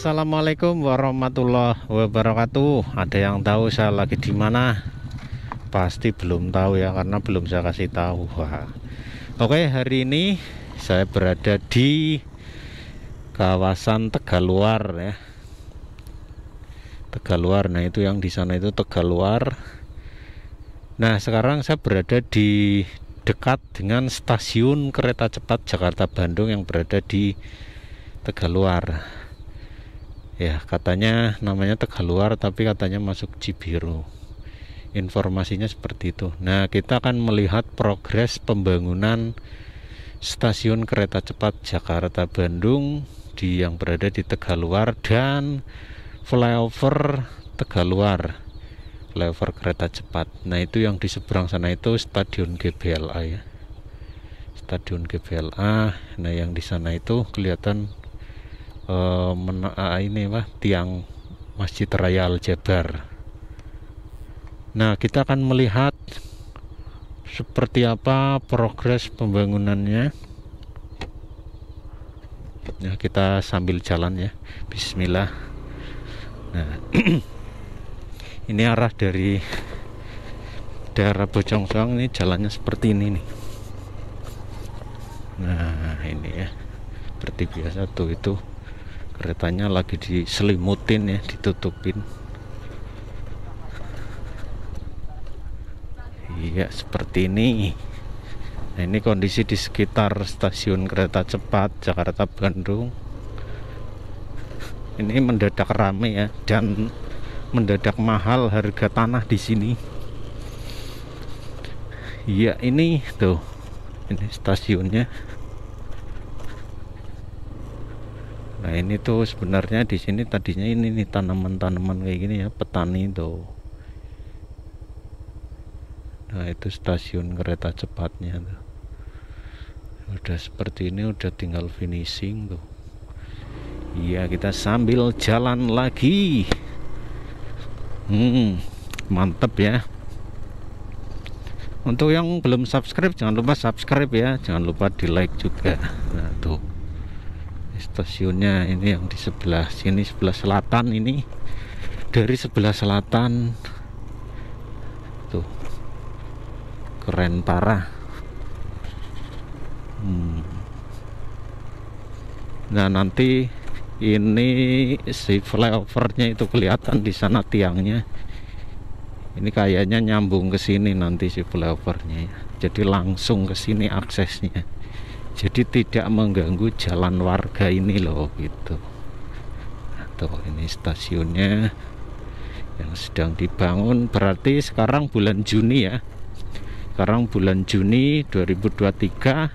Assalamualaikum warahmatullahi wabarakatuh. Ada yang tahu saya lagi di mana? Pasti belum tahu ya, karena belum saya kasih tahu. Wah. Oke, hari ini saya berada di kawasan Tegaluar ya. Tegaluar, nah itu yang di sana itu Tegaluar. Nah, sekarang saya berada di dekat dengan stasiun kereta cepat Jakarta Bandung yang berada di Tegaluar. Ya, katanya namanya Tegaluar tapi katanya masuk Cibiru. Informasinya seperti itu. Nah, kita akan melihat progres pembangunan stasiun kereta cepat Jakarta Bandung di yang berada di Tegaluar dan flyover Tegaluar. Flyover kereta cepat. Nah, itu yang di seberang sana itu stadion GBLA ya. Stadion GBLA. Nah, yang di sana itu kelihatan tiang Masjid Raya Al Jabar. Nah, kita akan melihat seperti apa progres pembangunannya. Nah, kita sambil jalan ya. Bismillah. Nah, ini arah dari daerah Bojongsoang, ini jalannya seperti ini nih. Nah, ini ya. Seperti biasa tuh itu keretanya lagi diselimutin ya, ditutupin. Iya, seperti ini. Nah, ini kondisi di sekitar stasiun kereta cepat Jakarta Bandung. Ini mendadak rame ya, dan mendadak mahal harga tanah di sini. Iya, ini tuh. Ini stasiunnya. Nah, ini tuh sebenarnya di sini tadinya ini nih tanaman-tanaman kayak gini ya, petani tuh. Nah, itu stasiun kereta cepatnya tuh. Udah seperti ini, udah tinggal finishing tuh. Iya, kita sambil jalan lagi. Mantep ya. Untuk yang belum subscribe, jangan lupa subscribe ya. Jangan lupa di-like juga. Nah, tuh stasiunnya ini yang di sebelah sini, sebelah selatan ini, dari sebelah selatan tuh keren parah. Nah, nanti ini si flyovernya itu kelihatan di sana tiangnya. Ini kayaknya nyambung ke sini nanti si flyovernya ya. Jadi langsung ke sini aksesnya. Jadi tidak mengganggu jalan warga ini loh gitu. Tuh, ini stasiunnya yang sedang dibangun. Berarti sekarang bulan Juni ya. Sekarang bulan Juni 2023,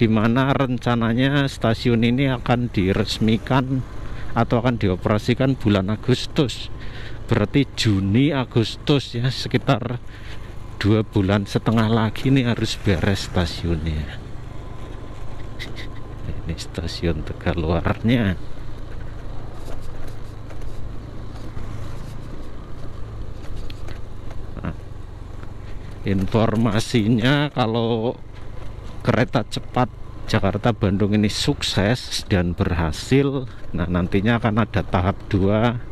di mana rencananya stasiun ini akan diresmikan atau akan dioperasikan bulan Agustus. Berarti Juni Agustus ya, sekitar 2,5 bulan lagi nih harus beres stasiunnya. Ini stasiun Tegaluarnya. Nah, informasinya kalau kereta cepat Jakarta Bandung ini sukses dan berhasil, nah nantinya akan ada tahap 2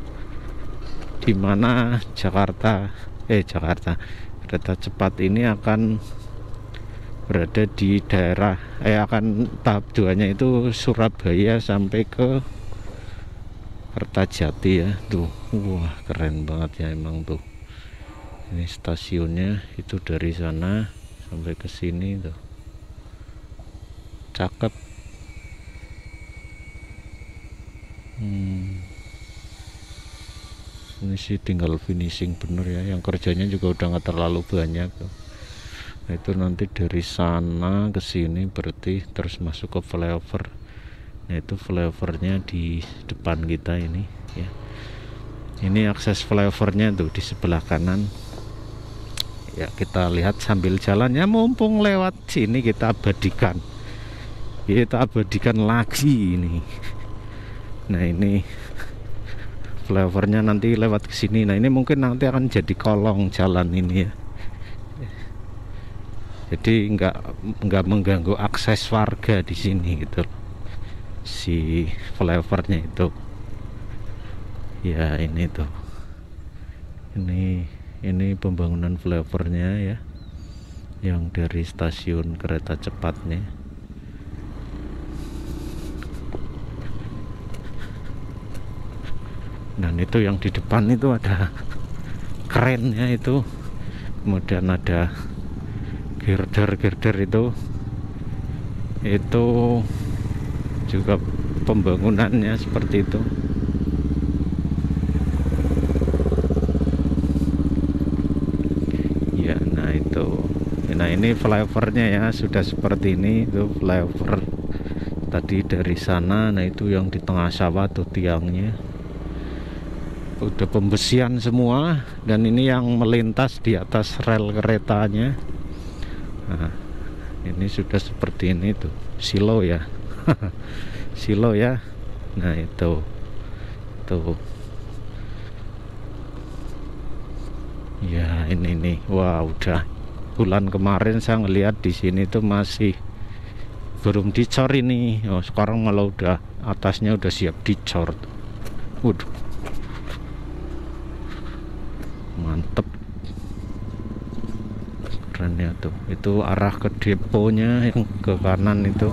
di mana kereta cepat ini akan berada di daerah akan tahap 2-nya itu Surabaya sampai ke Kertajati ya. Tuh, wah keren banget ya emang tuh. Ini stasiunnya itu dari sana sampai ke sini tuh. Cakep. Ini sih tinggal finishing bener ya. Yang kerjanya juga udah nggak terlalu banyak tuh. Nah, itu nanti dari sana ke sini berarti terus masuk ke flyover. Nah, itu flyovernya di depan kita ini ya. Ini akses flyovernya tuh di sebelah kanan. Ya, kita lihat sambil jalannya, mumpung lewat sini kita abadikan. Kita abadikan lagi ini. Nah, ini flyovernya nanti lewat ke sini. Nah, ini mungkin nanti akan jadi kolong jalan ini ya. Jadi nggak mengganggu akses warga di sini gitu, si flyovernya itu. ya ini tuh, ini pembangunan flyovernya ya, yang dari stasiun kereta cepatnya. Dan itu yang di depan itu ada kerennya itu, kemudian ada girder-girder itu juga pembangunannya seperti itu. Ya, nah itu, nah ini flyovernya ya, sudah seperti ini. Itu flyover tadi dari sana, nah itu yang di tengah sawah tuh tiangnya udah pembesian semua, dan ini yang melintas di atas rel keretanya. Nah, ini sudah seperti ini tuh silo ya. Silo ya. Nah itu tuh ya, ini nih. Wah, udah bulan kemarin saya ngelihat di sini tuh masih belum dicor ini. Oh, sekarang malah udah atasnya udah siap dicor. Waduh, mantep, keren ya tuh. Itu arah ke deponya yang ke kanan itu,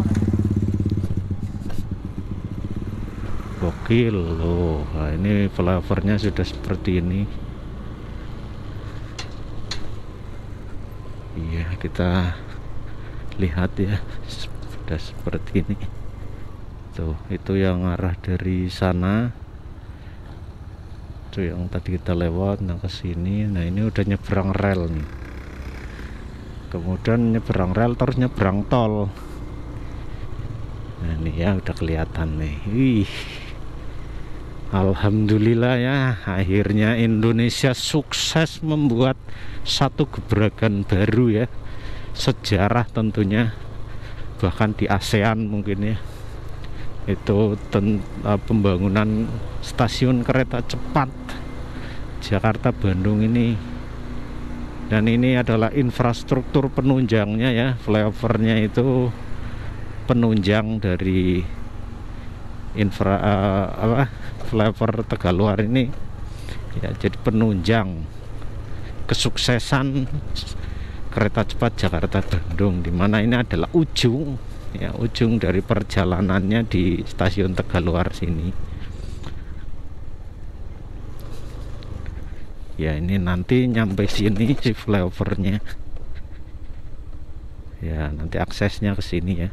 gokil loh. Nah, ini flyovernya sudah seperti ini. Iya, kita lihat ya, sudah seperti ini tuh. Itu yang arah dari sana itu yang tadi kita lewat, nah ke sini. Nah ini udah nyebrang rel nih, kemudian nyebrang rel terus nyebrang tol. Nah ini ya udah kelihatan nih. Wih, alhamdulillah ya, akhirnya Indonesia sukses membuat satu gebrakan baru ya, sejarah tentunya, bahkan di ASEAN mungkin ya. Itu pembangunan stasiun kereta cepat Jakarta Bandung ini, dan ini adalah infrastruktur penunjangnya ya. Flyovernya itu penunjang dari flyover Tegaluar ini ya, jadi penunjang kesuksesan kereta cepat Jakarta Bandung, dimana ini adalah ujung ya, ujung dari perjalanannya di stasiun Tegaluar sini ya. Ini nanti nyampe sini si flyovernya ya, nanti aksesnya ke sini ya.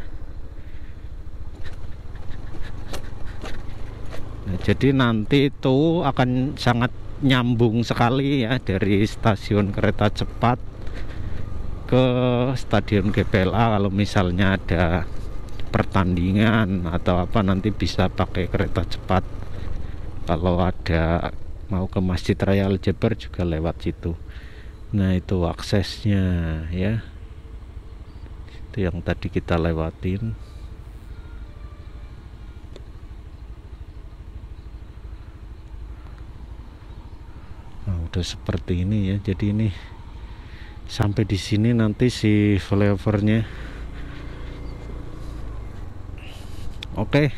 Nah, jadi nanti itu akan sangat nyambung sekali ya, dari stasiun kereta cepat ke stadion GBLA. Kalau misalnya ada pertandingan atau apa, nanti bisa pakai kereta cepat. Kalau ada mau ke Masjid Raya Al Jabar juga lewat situ. Nah itu aksesnya ya, itu yang tadi kita lewatin. Nah udah seperti ini ya. Jadi ini sampai di sini nanti si flyovernya. Oke,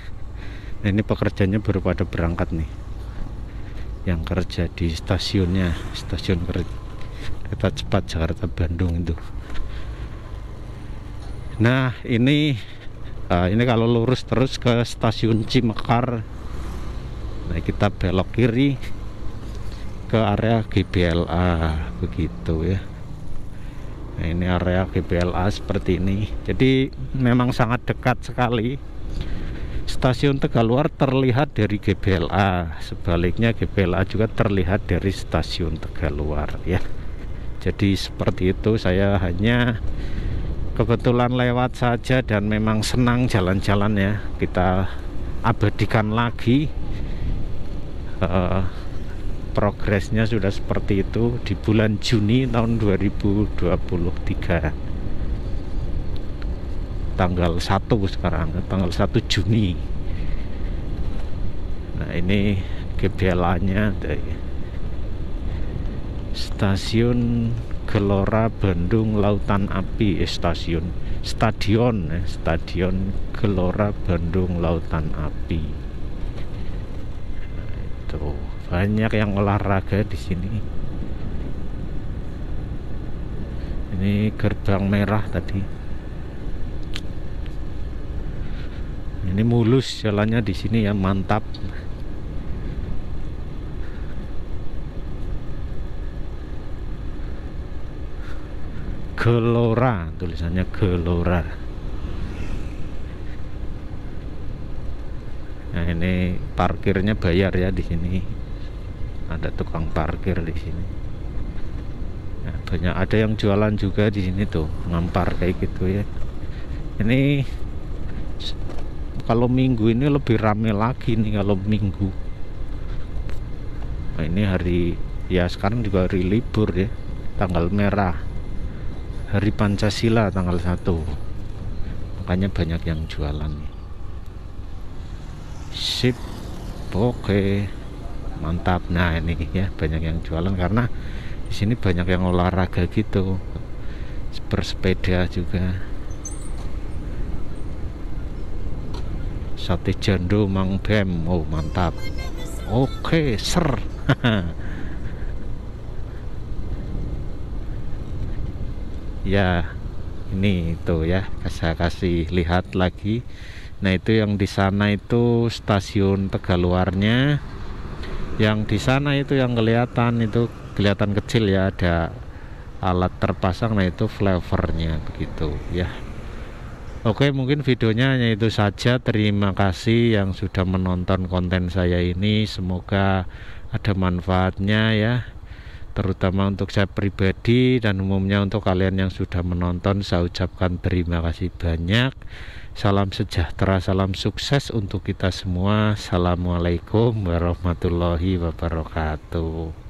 nah, ini pekerjanya baru pada berangkat nih, yang kerja di stasiunnya, stasiun kereta cepat Jakarta Bandung itu. Nah ini kalau lurus terus ke stasiun Cimekar. Nah kita belok kiri ke area GBLA begitu ya. Nah, ini area GBLA seperti ini. Jadi memang sangat dekat sekali. Stasiun Tegaluar terlihat dari GBLA, sebaliknya GBLA juga terlihat dari stasiun Tegaluar ya. Jadi seperti itu, saya hanya kebetulan lewat saja dan memang senang jalan-jalan ya. Kita abadikan lagi. Progresnya sudah seperti itu di bulan Juni tahun 2023, tanggal 1 sekarang, tanggal 1 Juni. Nah ini GBLA nya dari Stasiun Gelora Bandung Lautan Api, Stadion Gelora Bandung Lautan Api. Nah, itu banyak yang olahraga di sini. Ini gerbang merah tadi. Ini mulus jalannya di sini ya, mantap. Gelora, tulisannya Gelora. Nah, ini parkirnya bayar ya di sini. Ada tukang parkir di sini. Nah, banyak, ada yang jualan juga di sini tuh, ngampar kayak gitu ya. Ini kalau minggu ini lebih rame lagi nih kalau minggu. Nah, ini hari ya sekarang juga hari libur ya, tanggal merah. Hari Pancasila tanggal 1, makanya banyak yang jualan. Sip, oke, mantap. Nah ini ya banyak yang jualan karena di sini banyak yang olahraga gitu, bersepeda juga. Sate jando Mang Bem, oh mantap. Oke, ser. Ya ini itu ya, saya kasih lihat lagi. Nah itu yang di sana itu stasiun Tegaluarnya, yang di sana itu yang kelihatan, itu kelihatan kecil ya, ada alat terpasang. Nah itu flyovernya begitu ya. Oke, mungkin videonya hanya itu saja. Terima kasih yang sudah menonton konten saya ini, semoga ada manfaatnya ya, terutama untuk saya pribadi, dan umumnya untuk kalian yang sudah menonton saya ucapkan terima kasih banyak. Salam sejahtera, salam sukses untuk kita semua. Assalamualaikum warahmatullahi wabarakatuh.